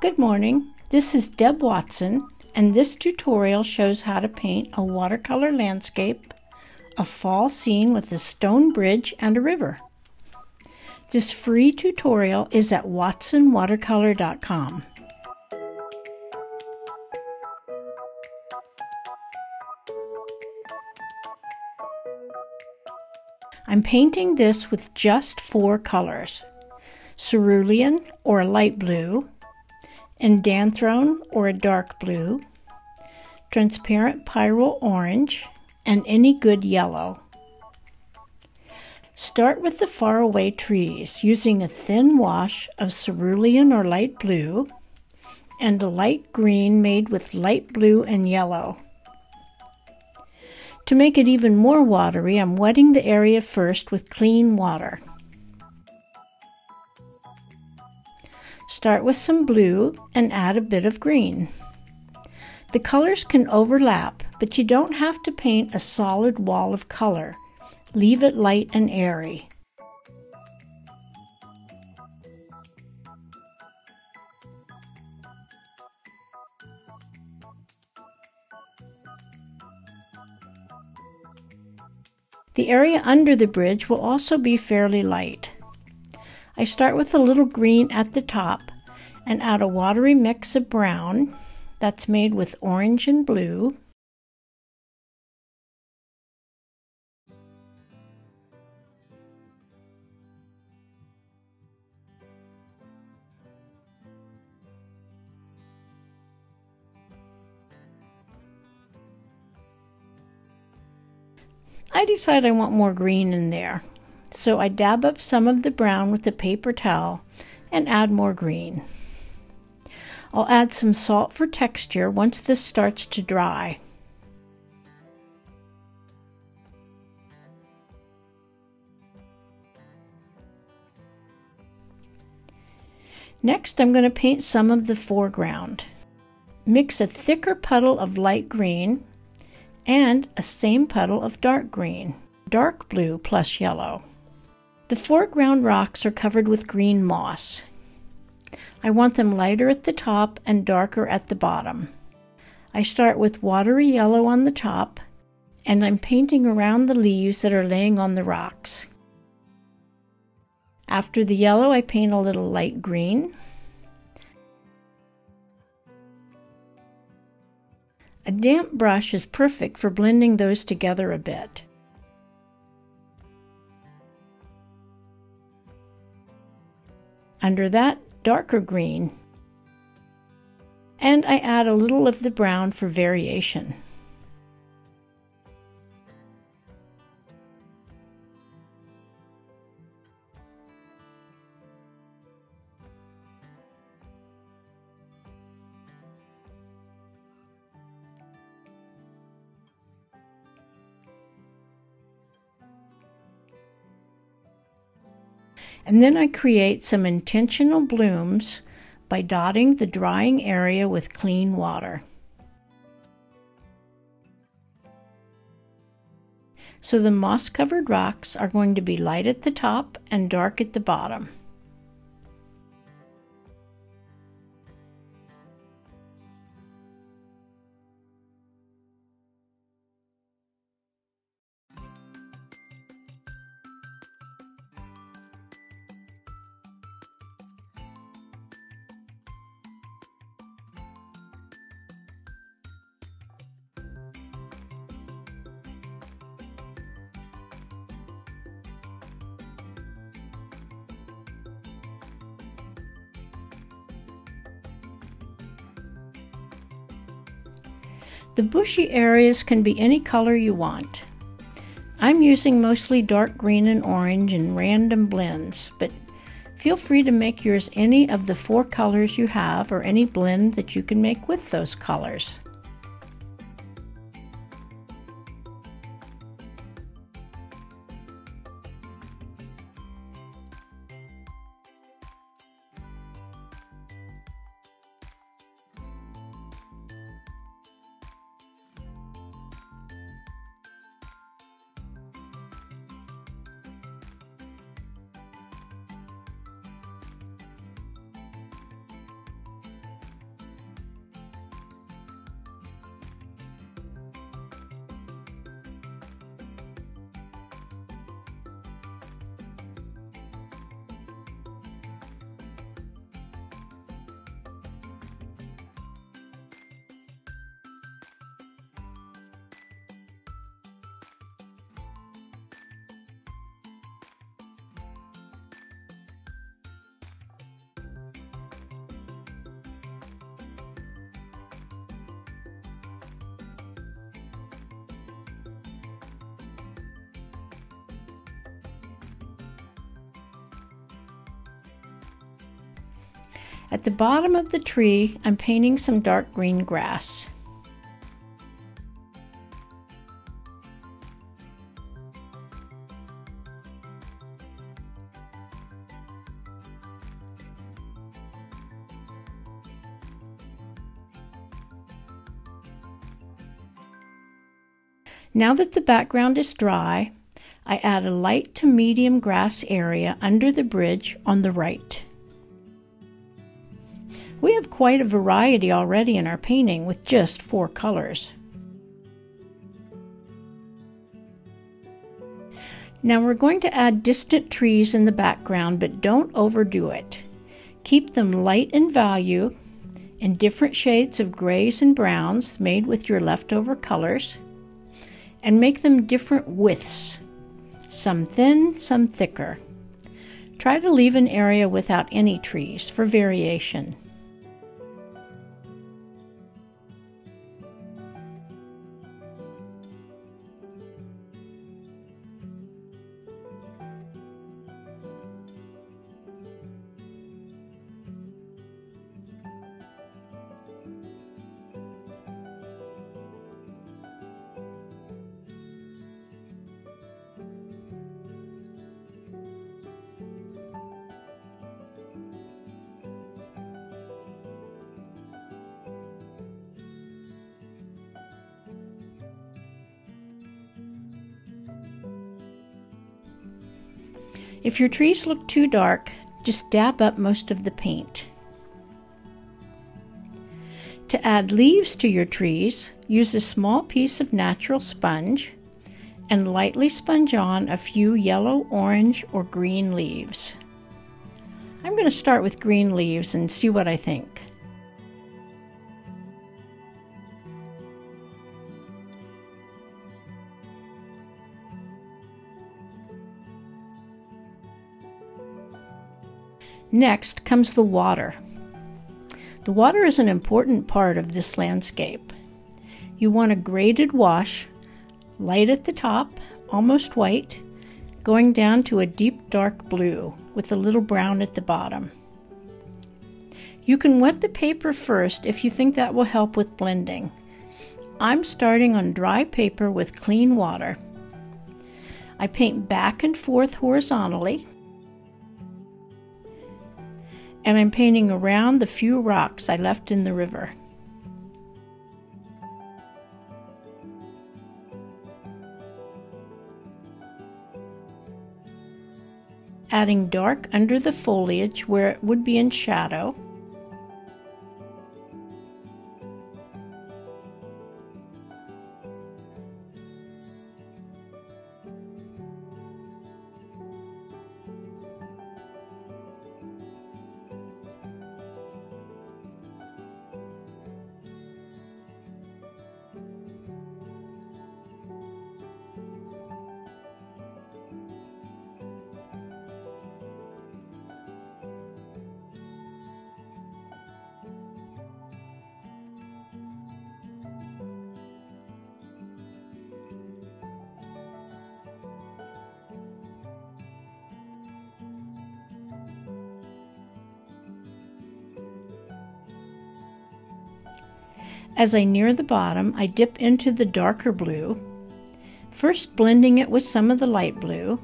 Good morning, this is Deb Watson, and this tutorial shows how to paint a watercolor landscape, a fall scene with a stone bridge and a river. This free tutorial is at watsonwatercolor.com. I'm painting this with just 4 colors: cerulean, or a light blue, endanthrone, or a dark blue, transparent pyrrole orange, and any good yellow. Start with the faraway trees using a thin wash of cerulean or light blue and a light green made with light blue and yellow. To make it even more watery, I'm wetting the area first with clean water. Start with some blue and add a bit of green. The colors can overlap, but you don't have to paint a solid wall of color. Leave it light and airy. The area under the bridge will also be fairly light. I start with a little green at the top and add a watery mix of brown that's made with orange and blue, I decide I want more green in there, so I dab up some of the brown with a paper towel and add more green. I'll add some salt for texture once this starts to dry. Next, I'm going to paint some of the foreground. Mix a thicker puddle of light green and a same puddle of dark green, dark blue plus yellow. The foreground rocks are covered with green moss. I want them lighter at the top and darker at the bottom. I start with watery yellow on the top, and I'm painting around the leaves that are laying on the rocks. After the yellow, I paint a little light green, a damp brush is perfect for blending those together a bit. Under that, darker green. And I add a little of the brown for variation. And then I create some intentional blooms by dotting the drying area with clean water. So the moss-covered rocks are going to be light at the top and dark at the bottom. The bushy areas can be any color you want. I'm using mostly dark green and orange in random blends, but feel free to make yours any of the 4 colors you have or any blend that you can make with those colors. At the bottom of the tree, I'm painting some dark green grass. Now that the background is dry, I add a light to medium grass area under the bridge on the right. We have quite a variety already in our painting with just 4 colors. Now we're going to add distant trees in the background, but don't overdo it. Keep them light in value in different shades of grays and browns made with your leftover colors, and make them different widths, some thin, some thicker. Try to leave an area without any trees for variation. If your trees look too dark, just dab up most of the paint. To add leaves to your trees, use a small piece of natural sponge and lightly sponge on a few yellow, orange, or green leaves. I'm going to start with green leaves and see what I think. Next comes the water. The water is an important part of this landscape. You want a graded wash, light at the top, almost white, going down to a deep dark blue with a little brown at the bottom. You can wet the paper first if you think that will help with blending. I'm starting on dry paper with clean water. I paint back and forth horizontally, and I'm painting around the few rocks I left in the river. Adding dark under the foliage where it would be in shadow. As I near the bottom, I dip into the darker blue, first blending it with some of the light blue,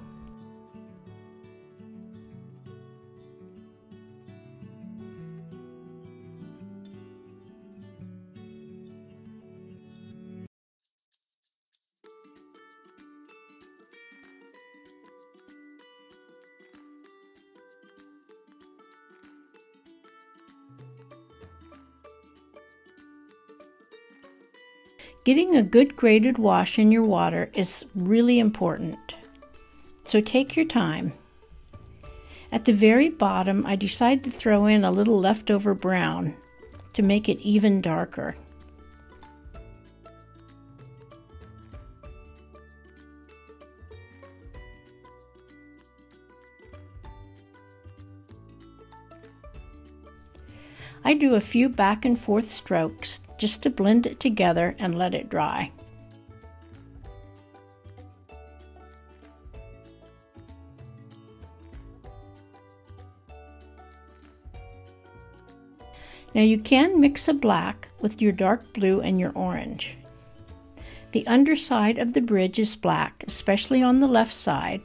Getting a good graded wash in your water is really important, so take your time. At the very bottom, I decide to throw in a little leftover brown to make it even darker. I do a few back and forth strokes just to blend it together and let it dry. Now you can mix a black with your dark blue and your orange. The underside of the bridge is black, especially on the left side.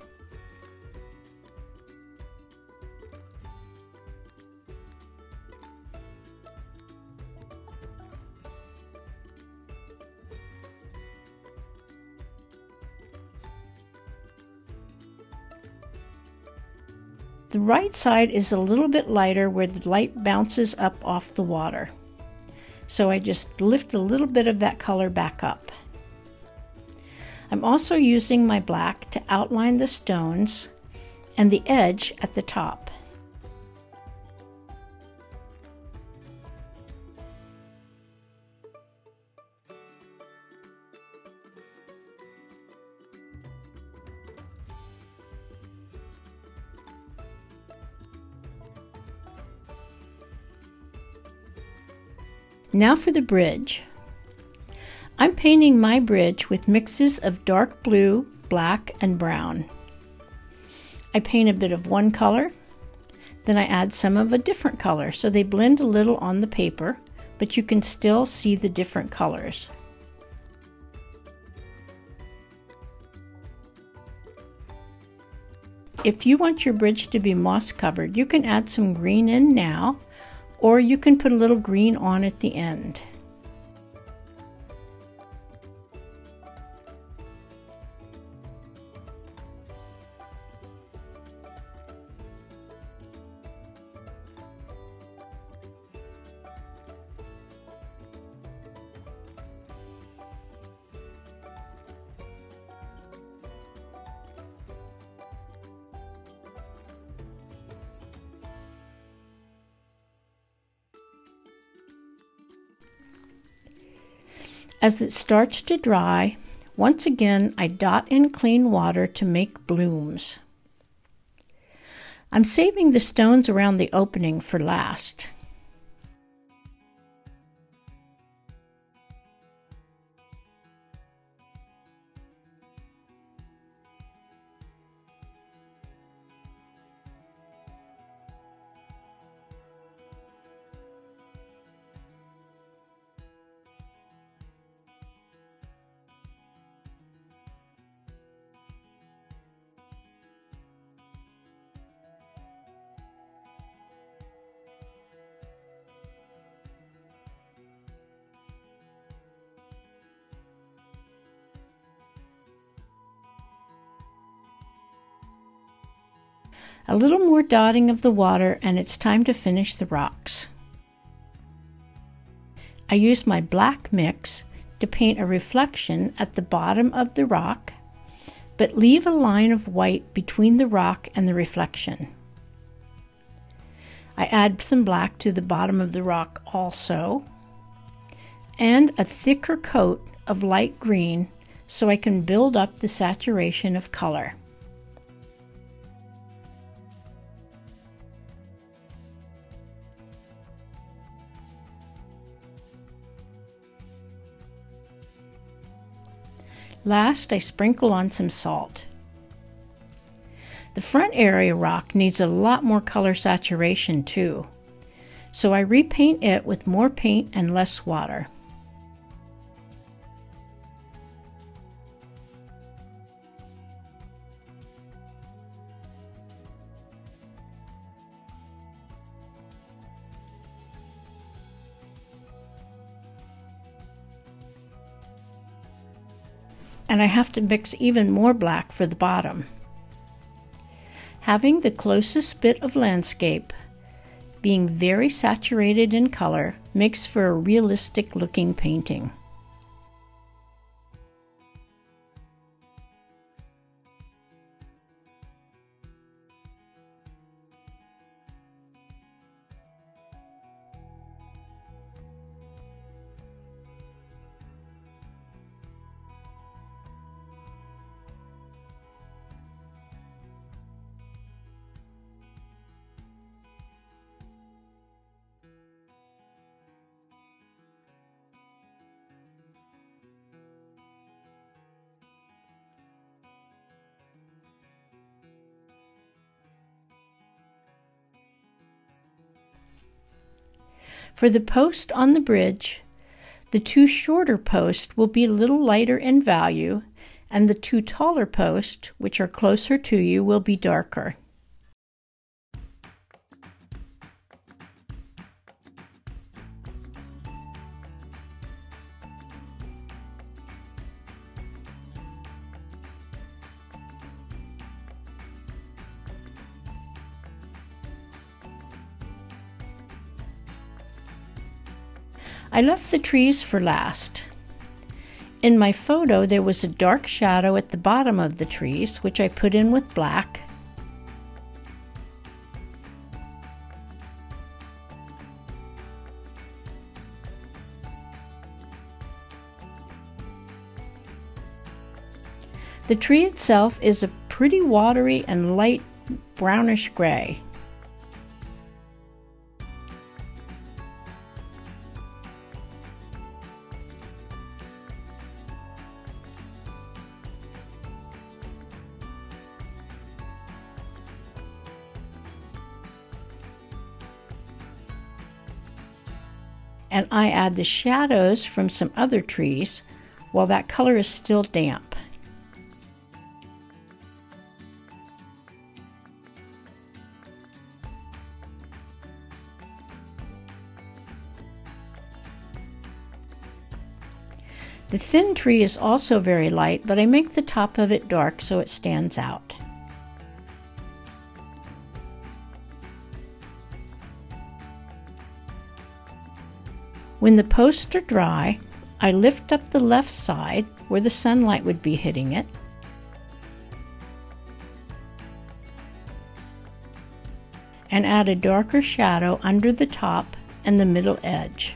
The right side is a little bit lighter where the light bounces up off the water. So I just lift a little bit of that color back up. I'm also using my black to outline the stones and the edge at the top. Now for the bridge. I'm painting my bridge with mixes of dark blue, black, and brown. I paint a bit of one color, then I add some of a different color so they blend a little on the paper, but you can still see the different colors. If you want your bridge to be moss covered, you can add some green in now, or you can put a little green on at the end. As it starts to dry, once again I dot in clean water to make blooms. I'm saving the stones around the opening for last. A little more dotting of the water and it's time to finish the rocks. I use my black mix to paint a reflection at the bottom of the rock, but leave a line of white between the rock and the reflection. I add some black to the bottom of the rock also, and a thicker coat of light green so I can build up the saturation of color. Last, I sprinkle on some salt. The front area rock needs a lot more color saturation too, so I repaint it with more paint and less water. And I have to mix even more black for the bottom. Having the closest bit of landscape, being very saturated in color, makes for a realistic looking painting. For the post on the bridge, the two shorter posts will be a little lighter in value, and the two taller posts, which are closer to you, will be darker. I left the trees for last. In my photo, there was a dark shadow at the bottom of the trees, which I put in with black. The tree itself is a pretty watery and light brownish gray. And I add the shadows from some other trees while that color is still damp. The thin tree is also very light, but I make the top of it dark so it stands out. When the posts are dry, I lift up the left side where the sunlight would be hitting it. And add a darker shadow under the top and the middle edge.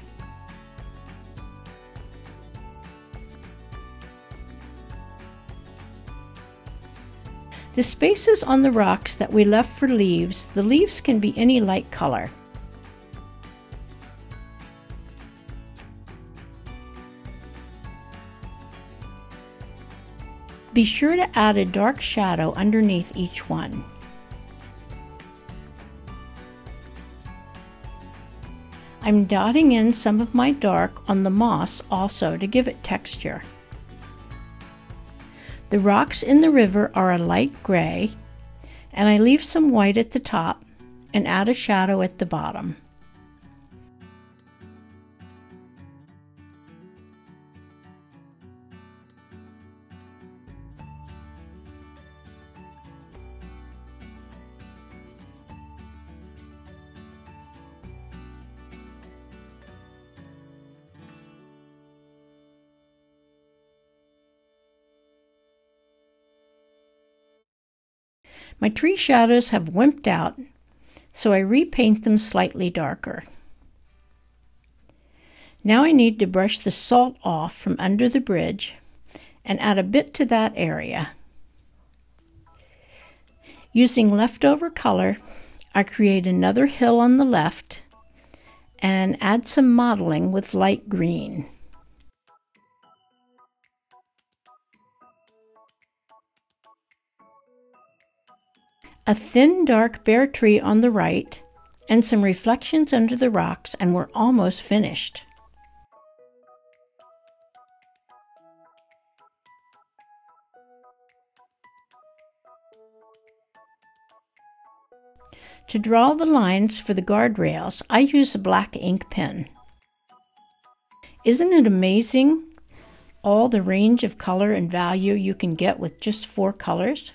The spaces on the rocks that we left for leaves, the leaves can be any light color. Be sure to add a dark shadow underneath each one. I'm dotting in some of my dark on the moss also to give it texture. The rocks in the river are a light gray, and I leave some white at the top and add a shadow at the bottom. My tree shadows have wimped out, so I repaint them slightly darker. Now I need to brush the salt off from under the bridge and add a bit to that area. Using leftover color, I create another hill on the left and add some modeling with light green. A thin, dark bare tree on the right, and some reflections under the rocks, and we're almost finished. To draw the lines for the guardrails, I use a black ink pen. Isn't it amazing, all the range of color and value you can get with just 4 colors?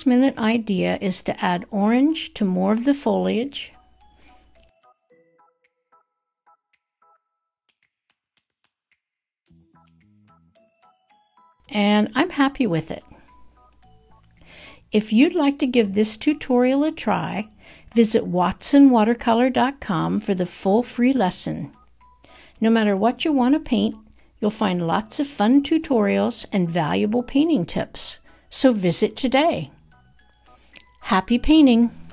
Last minute idea is to add orange to more of the foliage, and I'm happy with it. If you'd like to give this tutorial a try, visit watsonwatercolor.com for the full free lesson. No matter what you want to paint, you'll find lots of fun tutorials and valuable painting tips, so visit today. Happy painting!